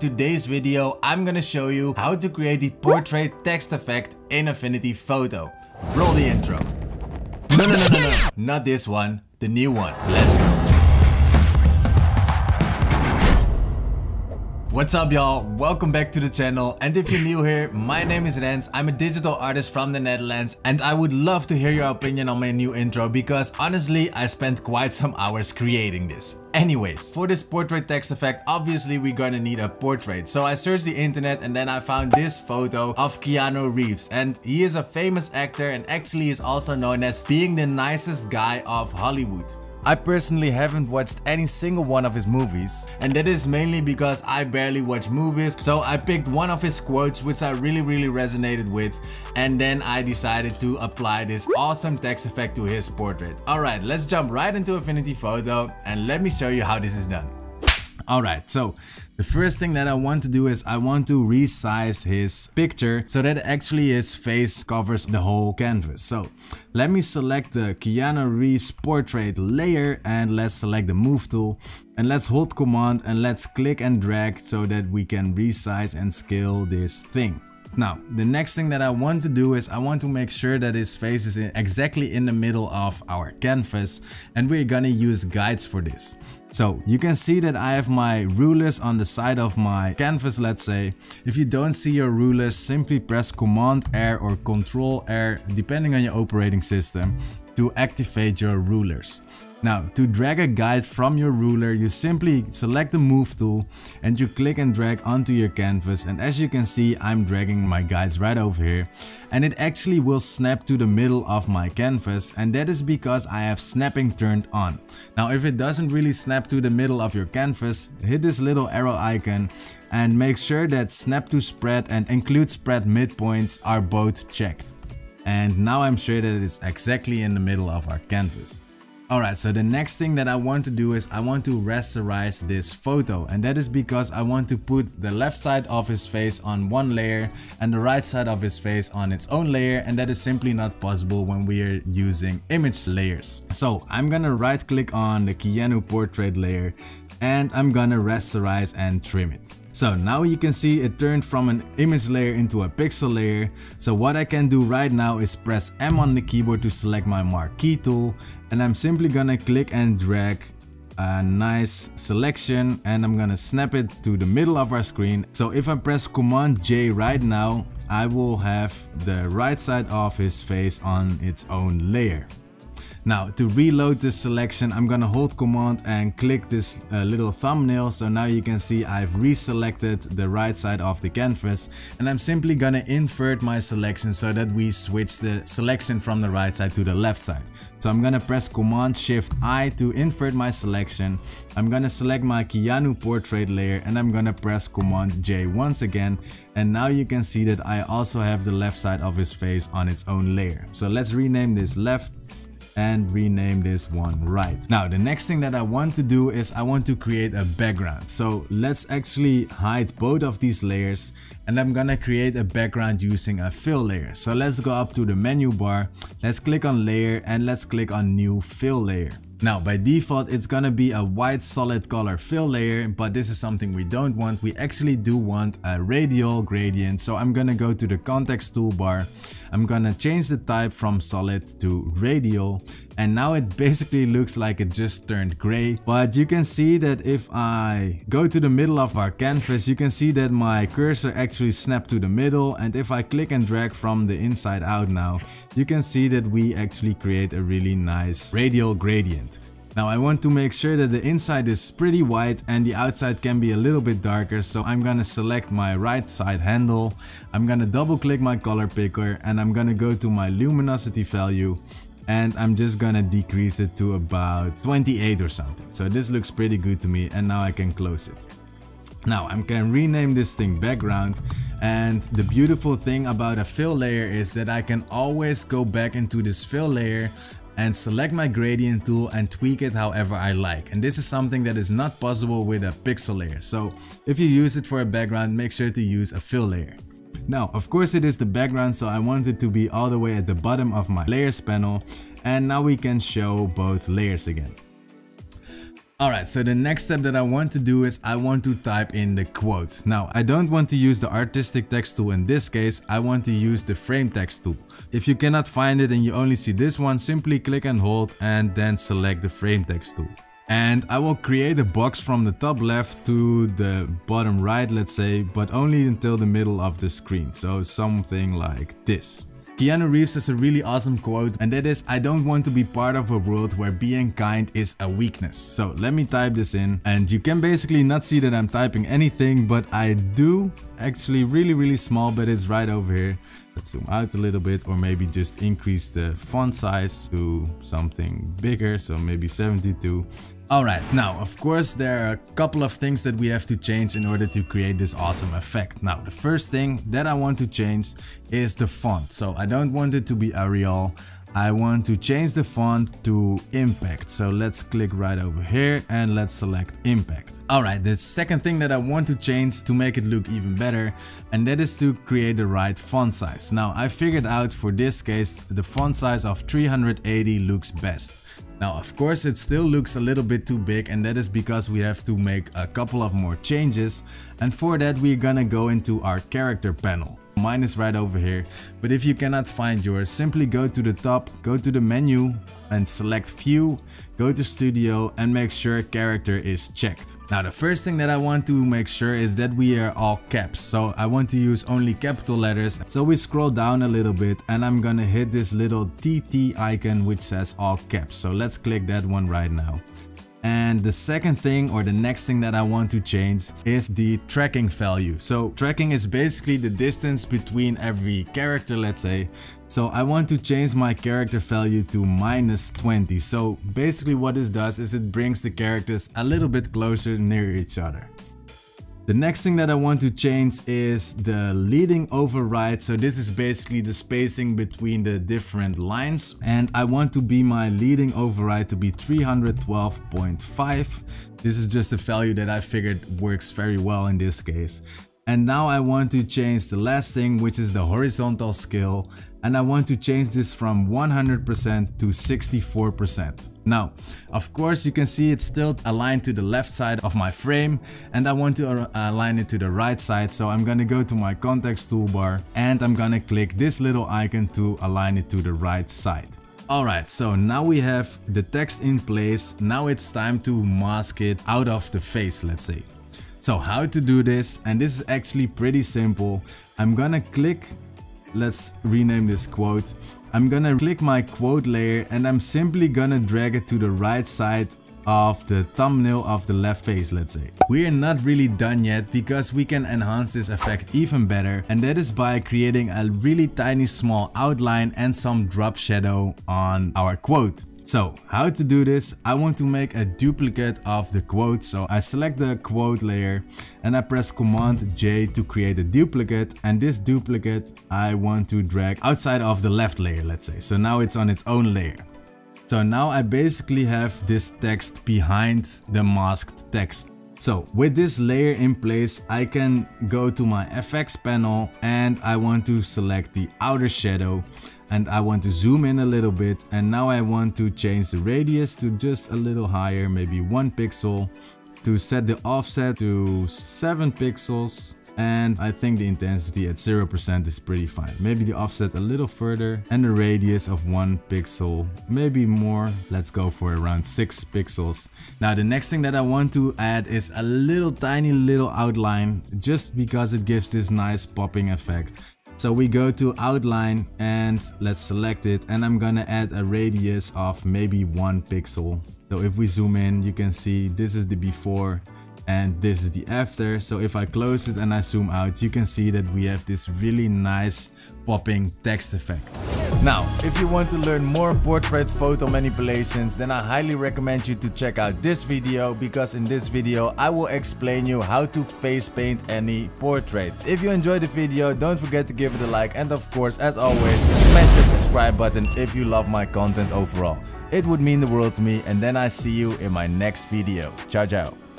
today's video, I'm gonna show you how to create the portrait text effect in Affinity Photo. Roll the intro. No. Not this one, the new one. Let's go. What's up, y'all? Welcome back to the channel. And if you're new here, my name is Rens. I'm a digital artist from the Netherlands, and I would love to hear your opinion on my new intro because honestly, I spent quite some hours creating this. Anyways, for this portrait text effect, obviously we're gonna need a portrait. So I searched the internet and then I found this photo of Keanu Reeves, and he is a famous actor and actually is also known as being the nicest guy of Hollywood. I personally haven't watched any single one of his movies, and that is mainly because I barely watch movies, so I picked one of his quotes which I really resonated with, and then I decided to apply this awesome text effect to his portrait. Alright, let's jump right into Affinity Photo and let me show you how this is done. Alright, so the first thing that I want to do is I want to resize his picture so that actually his face covers the whole canvas. So let me select the Keanu Reeves portrait layer and let's select the move tool and let's hold command and let's click and drag so that we can resize and scale this thing. Now, the next thing that I want to do is I want to make sure that his face is exactly in the middle of our canvas, and we're gonna use guides for this. So you can see that I have my rulers on the side of my canvas, let's say. If you don't see your rulers, simply press Command-R or Control-R, depending on your operating system, to activate your rulers. Now, to drag a guide from your ruler, you simply select the move tool and you click and drag onto your canvas, and as you can see, I'm dragging my guides right over here, and it actually will snap to the middle of my canvas, and that is because I have snapping turned on. Now, if it doesn't really snap to the middle of your canvas, hit this little arrow icon and make sure that snap to spread and include spread midpoints are both checked. And now I'm sure that it's exactly in the middle of our canvas. Alright, so the next thing that I want to do is I want to rasterize this photo, and that is because I want to put the left side of his face on one layer and the right side of his face on its own layer, and that is simply not possible when we are using image layers. So I'm gonna right click on the Keanu portrait layer and I'm gonna rasterize and trim it. So now you can see it turned from an image layer into a pixel layer. So what I can do right now is press M on the keyboard to select my marquee tool, and I'm simply gonna click and drag a nice selection and I'm gonna snap it to the middle of our screen. So if I press Command J right now, I will have the right side of his face on its own layer. Now, to reload this selection, I'm gonna hold Command and click this little thumbnail. So now you can see I've reselected the right side of the canvas, and I'm simply gonna invert my selection so that we switch the selection from the right side to the left side. So I'm gonna press Command Shift I to invert my selection. I'm gonna select my Keanu portrait layer and I'm gonna press Command J once again. And now you can see that I also have the left side of his face on its own layer. So let's rename this left and rename this one right. Now the next thing that I want to do is I want to create a background. So let's actually hide both of these layers, and I'm gonna create a background using a fill layer. So let's go up to the menu bar, let's click on layer and let's click on new fill layer. Now by default it's gonna be a white solid color fill layer, but this is something we don't want. We actually do want a radial gradient, so I'm gonna go to the context toolbar, I'm gonna change the type from solid to radial, and now it basically looks like it just turned gray. But you can see that if I go to the middle of our canvas, you can see that my cursor actually snapped to the middle, and if I click and drag from the inside out now, you can see that we actually create a really nice radial gradient. Now I want to make sure that the inside is pretty white and the outside can be a little bit darker, so I'm gonna select my right side handle, I'm gonna double click my color picker and I'm gonna go to my luminosity value and I'm just gonna decrease it to about 28 or something. So this looks pretty good to me, and now I can close it. Now I can rename this thing background, and the beautiful thing about a fill layer is that I can always go back into this fill layer and select my gradient tool and tweak it however I like. And this is something that is not possible with a pixel layer. So if you use it for a background, make sure to use a fill layer. Now, of course it is the background, so I want it to be all the way at the bottom of my layers panel. And now we can show both layers again. Alright, so the next step that I want to do is I want to type in the quote. Now, I don't want to use the artistic text tool in this case, I want to use the frame text tool. If you cannot find it and you only see this one, simply click and hold and then select the frame text tool. And I will create a box from the top left to the bottom right, let's say, but only until the middle of the screen. So something like this. Keanu Reeves has a really awesome quote, and that is, "I don't want to be part of a world where being kind is a weakness." So let me type this in, and you can basically not see that I'm typing anything, but I do, actually really small, but it's right over here. Let's zoom out a little bit, or maybe just increase the font size to something bigger, so maybe 72. Alright, now of course there are a couple of things that we have to change in order to create this awesome effect. Now the first thing that I want to change is the font. So I don't want it to be Arial, I want to change the font to Impact. So let's click right over here and let's select Impact. Alright, the second thing that I want to change to make it look even better, and that is to create the right font size. Now I figured out for this case the font size of 380 looks best. Now of course it still looks a little bit too big, and that is because we have to make a couple of more changes, and for that we're gonna go into our character panel. Mine is right over here, but if you cannot find yours, simply go to the top, go to the menu and select View, go to Studio and make sure Character is checked. Now the first thing that I want to make sure is that we are all caps, so I want to use only capital letters. So we scroll down a little bit and I'm gonna hit this little TT icon which says all caps, so let's click that one right now. And the second thing, or the next thing that I want to change, is the tracking value. So tracking is basically the distance between every character, let's say. So I want to change my character value to -20. So basically what this does is it brings the characters a little bit closer near each other. The next thing that I want to change is the leading override. So this is basically the spacing between the different lines, and I want to be my leading override to be 312.5. This is just a value that I figured works very well in this case. And now I want to change the last thing, which is the horizontal scale, and I want to change this from 100% to 64%. Now, of course you can see it's still aligned to the left side of my frame, and I want to align it to the right side, so I'm gonna go to my context toolbar and I'm gonna click this little icon to align it to the right side. Alright, so now we have the text in place, now it's time to mask it out of the face, let's say. So how to do this, and this is actually pretty simple. I'm gonna click, let's rename this quote. I'm gonna click my quote layer and I'm simply gonna drag it to the right side of the thumbnail of the left face, let's say. We're not really done yet, because we can enhance this effect even better, and that is by creating a really tiny small outline and some drop shadow on our quote. So how to do this, I want to make a duplicate of the quote, so I select the quote layer and I press Command J to create a duplicate, and this duplicate I want to drag outside of the left layer, let's say, so now it's on its own layer. So now I basically have this text behind the masked text. So with this layer in place, I can go to my FX panel and I want to select the outer shadow. And I want to zoom in a little bit, and now I want to change the radius to just a little higher, maybe 1 pixel, to set the offset to 7 pixels, and I think the intensity at 0% is pretty fine. Maybe the offset a little further and the radius of 1 pixel, maybe more. Let's go for around 6 pixels. Now the next thing that I want to add is a little tiny little outline, just because it gives this nice popping effect. So we go to outline and let's select it, and I'm gonna add a radius of maybe 1 pixel. So if we zoom in, you can see this is the before and this is the after. So if I close it and I zoom out, you can see that we have this really nice popping text effect. Now, if you want to learn more portrait photo manipulations, then I highly recommend you to check out this video, because in this video I will explain you how to face paint any portrait. If you enjoyed the video, don't forget to give it a like, and of course, as always, smash that subscribe button if you love my content overall. It would mean the world to me, and then I see you in my next video. Ciao, ciao.